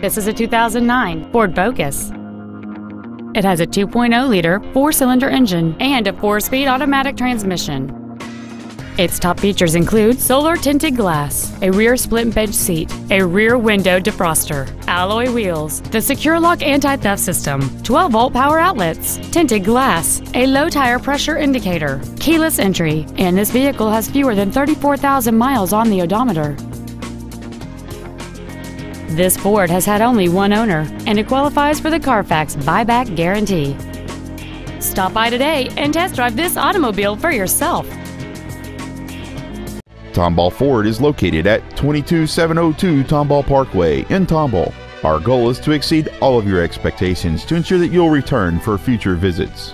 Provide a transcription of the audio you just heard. This is a 2009 Ford Focus. It has a 2.0-liter four-cylinder engine and a four-speed automatic transmission. Its top features include solar tinted glass, a rear split bench seat, a rear window defroster, alloy wheels, the SecureLock anti-theft system, 12-volt power outlets, tinted glass, a low tire pressure indicator, keyless entry, and this vehicle has fewer than 34,000 miles on the odometer. This Ford has had only one owner, and it qualifies for the Carfax buyback guarantee. Stop by today and test drive this automobile for yourself. Tomball Ford is located at 22702 Tomball Parkway in Tomball. Our goal is to exceed all of your expectations to ensure that you'll return for future visits.